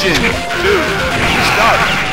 Ignition 2, start.